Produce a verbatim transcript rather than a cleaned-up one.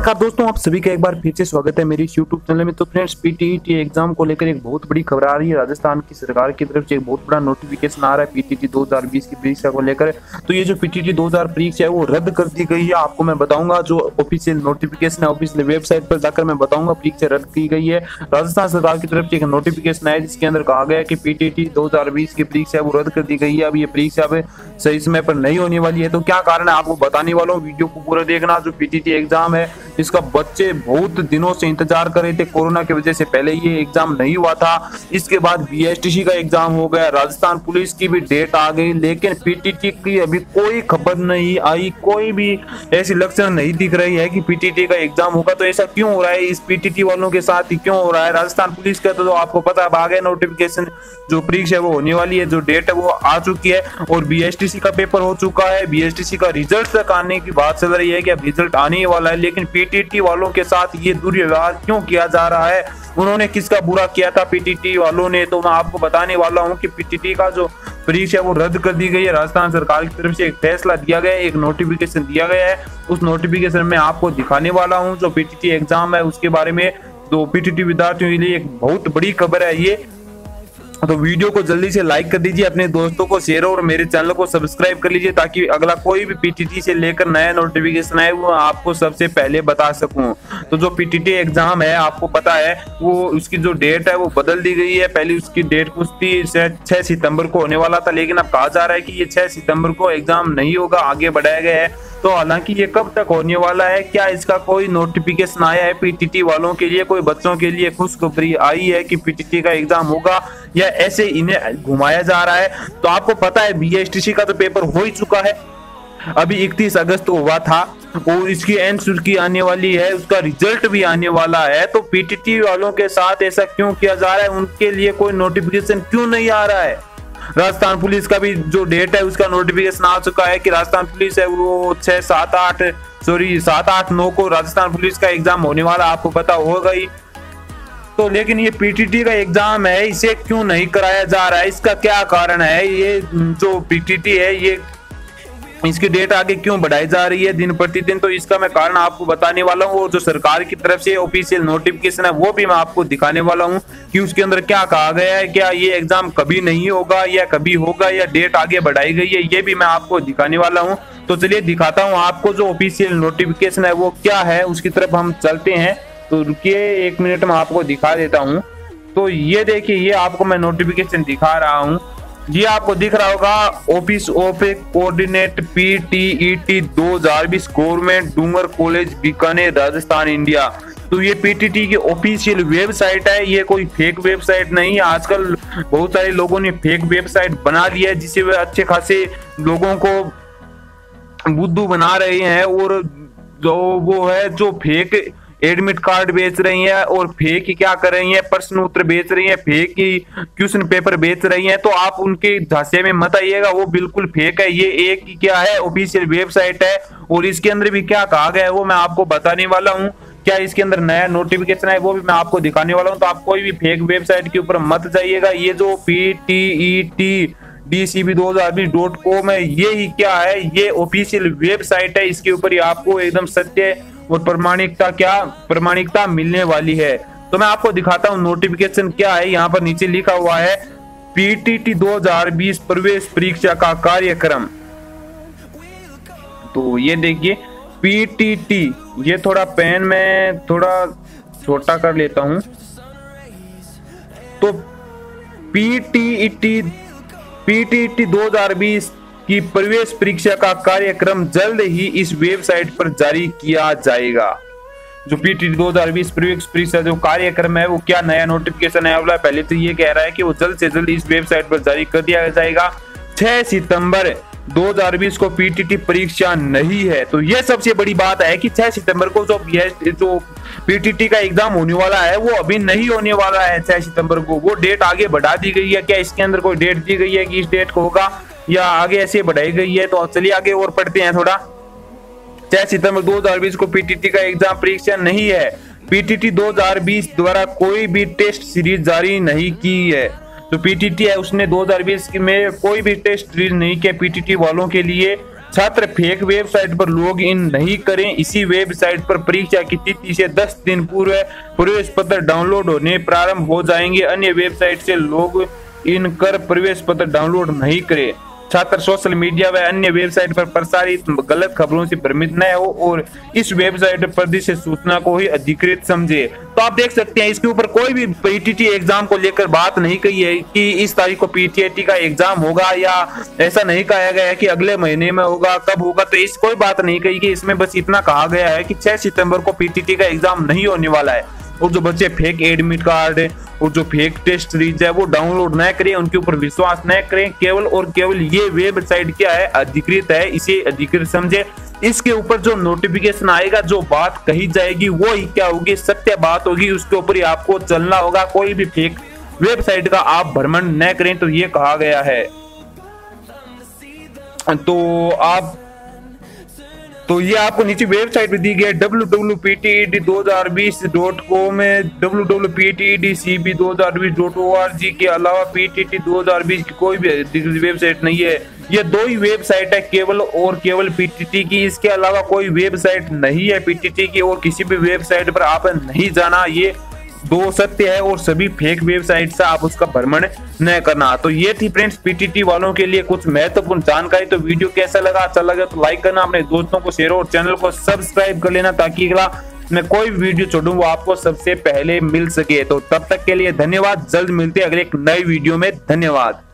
नमस्कार दोस्तों, आप सभी का एक बार फिर से स्वागत है मेरे यूट्यूब चैनल में। तो फ्रेंड्स, पीटीईटी एग्जाम को लेकर एक बहुत बड़ी खबर आ रही है। राजस्थान की सरकार की तरफ से एक बहुत बड़ा नोटिफिकेशन आ रहा है पीटीईटी दो हज़ार बीस की परीक्षा को लेकर। तो ये जो पीटीईटी दो हज़ार परीक्षा है वो रद्द कर दी गई है। आपको मैं बताऊंगा, जो ऑफिशियल नोटिफिकेशन है ऑफिशियल वेबसाइट पर जाकर मैं बताऊंगा परीक्षा रद्द की गई है। राजस्थान सरकार की तरफ से एक नोटिफिकेशन आया जिसके अंदर कहा गया कि पीटीईटी दो हज़ार बीस की परीक्षा है वो रद्द कर दी गई है। अब ये परीक्षा सही समय पर नहीं होने वाली है। तो क्या कारण है आपको बताने वाला हूँ, वीडियो को पूरा देखना। जो पीटीईटी एग्जाम है इसका बच्चे बहुत दिनों से इंतजार कर रहे थे। कोरोना की वजह से पहले ये एग्जाम नहीं हुआ था, इसके बाद बीएसटीसी का एग्जाम हो गया, राजस्थान पुलिस की भी डेट आ गई, लेकिन पीटीटी की अभी कोई खबर नहीं आई। कोई भी ऐसी लक्षण नहीं दिख रही है कि पीटीटी का एग्जाम होगा। तो ऐसा क्यों हो रहा है, इस पीटीटी वालों के साथ ही क्यों हो रहा है? राजस्थान पुलिस का तो, तो आपको पता है आ गया नोटिफिकेशन, जो परीक्षा है वो होने वाली है, जो डेट है वो आ चुकी है। और बीएसटीसी का पेपर हो चुका है, बीएसटीसी का रिजल्ट तक आने की बात चल रही है कि अब रिजल्ट आने वाला है। लेकिन पीटीटी वालों के साथ ये दुर्व्यवहार क्यों किया जा रहा है? उन्होंने किसका बुरा किया था पीटीटी वालों ने? तो मैं आपको बताने वाला हूं कि पीटीटी का जो परीक्षा वो रद्द कर दी गई है। राजस्थान सरकार की तरफ से एक फैसला दिया गया है, एक नोटिफिकेशन दिया गया है। उस नोटिफिकेशन में आपको दिखाने वाला हूँ जो पीटीटी एग्जाम है उसके बारे में। तो पीटीटी विद्यार्थियों के लिए एक बहुत बड़ी खबर है ये। तो वीडियो को जल्दी से लाइक कर दीजिए, अपने दोस्तों को शेयर और मेरे चैनल को सब्सक्राइब कर लीजिए, ताकि अगला कोई भी पीटीटी से लेकर नया नोटिफिकेशन आए वो आपको सबसे पहले बता सकूं। तो जो पीटीटी एग्जाम है आपको पता है वो उसकी जो डेट है वो बदल दी गई है। पहले उसकी डेट कुछ थी, छह सितंबर को होने वाला था, लेकिन अब कहा जा रहा है कि ये छह सितंबर को एग्जाम नहीं होगा, आगे बढ़ाया गया है। तो हालांकि ये कब तक होने वाला है, क्या इसका कोई नोटिफिकेशन आया है पीटीटी वालों के लिए, कोई बच्चों के लिए खुशखबरी आई है कि पीटीटी का एग्जाम होगा, या ऐसे इन्हें घुमाया जा रहा है? तो आपको पता है बीएसटीसी का तो पेपर हो ही चुका है, अभी इकतीस अगस्त को हुआ था, और इसकी एंड की आने वाली है, उसका रिजल्ट भी आने वाला है। तो पीटीटी वालों के साथ ऐसा क्यों किया जा रहा है, उनके लिए कोई नोटिफिकेशन क्यों नहीं आ रहा है? राजस्थान पुलिस का भी जो डेट है उसका नोटिफिकेशन आ चुका है कि राजस्थान पुलिस है वो छह सात आठ सॉरी सात आठ नौ को राजस्थान पुलिस का एग्जाम होने वाला, आपको पता होगा ही। तो लेकिन ये पीटीटी का एग्जाम है, इसे क्यों नहीं कराया जा रहा है, इसका क्या कारण है? ये जो पीटीटी है ये इसकी डेट आगे क्यों बढ़ाई जा रही है दिन प्रतिदिन? तो इसका मैं कारण आपको बताने वाला हूँ, और जो सरकार की तरफ से ऑफिशियल नोटिफिकेशन है वो भी मैं आपको दिखाने वाला हूँ कि उसके अंदर क्या कहा गया है, क्या ये एग्जाम कभी नहीं होगा या कभी होगा या डेट आगे बढ़ाई गई है, ये भी मैं आपको दिखाने वाला हूँ। तो चलिए दिखाता हूँ आपको जो ऑफिशियल नोटिफिकेशन है वो क्या है, उसकी तरफ हम चलते हैं। तो रुकिए एक मिनट में आपको दिखा देता हूँ। तो ये देखिए, ये आपको मैं नोटिफिकेशन दिखा रहा हूँ, ये आपको दिख रहा होगा, ऑफिस ऑफ कोऑर्डिनेट पीटीईटी दो हज़ार बीस government Dungar college Bikaner Rajasthan India. तो ये पीटीटी की ऑफिशियल वेबसाइट है, ये कोई फेक वेबसाइट नहीं है। आजकल बहुत सारे लोगों ने फेक वेबसाइट बना लिया है, जिससे वे अच्छे खासे लोगों को बुद्धू बना रहे हैं, और जो वो है जो फेक एडमिट कार्ड बेच रही है, और फेक ही क्या कर रही है, प्रश्न उत्तर बेच रही है, फेक ही क्वेश्चन पेपर बेच रही है। तो आप उनके झांसे में मत आइएगा, वो बिल्कुल फेक है। ये एक ही क्या है, ऑफिशियल वेबसाइट है, और इसके अंदर भी क्या कहा गया है वो मैं आपको बताने वाला हूँ। क्या इसके अंदर नया नोटिफिकेशन है वो भी मैं आपको दिखाने वाला हूँ। तो आप कोई भी फेक वेबसाइट के ऊपर मत जाइएगा। ये जो P T E T D C B दो हज़ार बीस डॉट कॉम है, ये ही क्या है, ये ऑफिशियल वेबसाइट है। इसके ऊपर ही आपको एकदम सत्य और प्रमाणिकता क्या प्रमाणिकता मिलने वाली है। तो मैं आपको दिखाता हूँ नोटिफिकेशन क्या है। यहाँ पर नीचे लिखा हुआ है पीटीटी दो हज़ार बीस प्रवेश परीक्षा का कार्यक्रम। तो ये देखिए पीटीटी, ये थोड़ा पेन में थोड़ा छोटा कर लेता हूँ। तो पीटीटी पीटीटी दो हज़ार बीस कि प्रवेश परीक्षा का कार्यक्रम जल्द ही इस वेबसाइट पर जारी किया जाएगा। जो पीटीटी दो हज़ार बीस प्रवेश परीक्षा जो कार्यक्रम है वो क्या नया नोटिफिकेशन है वाला, पहले तो ये कह रहा है कि वो जल्द से जल्द इस वेबसाइट पर जारी कर दिया जाएगा। छह सितंबर दो हज़ार बीस को पीटीटी परीक्षा नहीं है। तो ये सबसे बड़ी बात है कि छह सितंबर को जो जो पीटीटी का एग्जाम होने वाला है वो अभी नहीं होने वाला है। छह सितंबर को वो डेट आगे बढ़ा दी गई है। क्या इसके अंदर कोई डेट दी गई है कि इस डेट को होगा, या आगे ऐसे बढ़ाई गई है? तो चलिए आगे और पढ़ते हैं थोड़ा। छह सितंबर दो हज़ार बीस को पीटीटी का एग्जाम परीक्षा नहीं है। पीटीटी दो हज़ार बीस द्वारा कोई भी टेस्ट सीरीज जारी नहीं की है। तो पीटीटी है उसने दो हज़ार बीस में कोई भी टेस्ट सीरीज नहीं किया पीटीटी वालों के लिए। छात्र फेक वेबसाइट पर लॉग इन नहीं करें। इसी वेबसाइट पर परीक्षा की तिथि से दस दिन पूर्व प्रवेश पत्र डाउनलोड होने प्रारंभ हो जाएंगे। अन्य वेबसाइट से लॉग इन कर प्रवेश पत्र डाउनलोड नहीं करें। छात्र सोशल मीडिया व अन्य वेबसाइट पर प्रसारित गलत खबरों से भ्रमित न हो और इस वेबसाइट पर दी से सूचना को ही अधिकृत समझे। तो आप देख सकते हैं इसके ऊपर कोई भी पीटीटी एग्जाम को लेकर बात नहीं कही है कि इस तारीख को पीटीईटी का एग्जाम होगा या ऐसा नहीं कहा गया है कि अगले महीने में होगा, कब होगा। तो इस कोई बात नहीं कही कि इसमें, बस इतना कहा गया है कि छह सितंबर को पीटीटी का एग्जाम नहीं होने वाला है और जो बच्चे फेक एडमिट कार्ड और जो फेक टेस्ट सीरीज है वो डाउनलोड न करें, उनके ऊपर विश्वास न करें। केवल और केवल ये वेबसाइट क्या है, अधिकृत है, इसे अधिकृत समझे। इसके ऊपर जो नोटिफिकेशन आएगा, जो बात कही जाएगी वो ही क्या होगी, सत्य बात होगी, उसके ऊपर ही आपको चलना होगा। कोई भी फेक वेबसाइट का आप भ्रमण न करें, तो ये कहा गया है। तो आप तो ये आपको नीचे वेबसाइट पे दी गई है W W P T E D दो हज़ार बीस dot com, W W P T E D C B दो हज़ार बीस डॉट ओ आर जी के अलावा पी टी ई टी दो हज़ार बीस की कोई भी वेबसाइट नहीं है। ये दो ही वेबसाइट है केवल और केवल पीटीटी की, इसके अलावा कोई वेबसाइट नहीं है पीटीटी की और किसी भी वेबसाइट पर आप नहीं जाना। ये दो सत्य है और सभी फेक वेबसाइट से आप उसका भ्रमण न करना। तो ये थी फ्रेंड्स पीटीटी वालों के लिए कुछ महत्वपूर्ण जानकारी। तो वीडियो कैसा लगा, अच्छा लगा तो लाइक करना, अपने दोस्तों को शेयर और चैनल को सब्सक्राइब कर लेना ताकि अगला मैं कोई वीडियो छोड़ूं वो आपको सबसे पहले मिल सके। तो तब तक के लिए धन्यवाद, जल्द मिलते हैं अगले एक नई वीडियो में। धन्यवाद।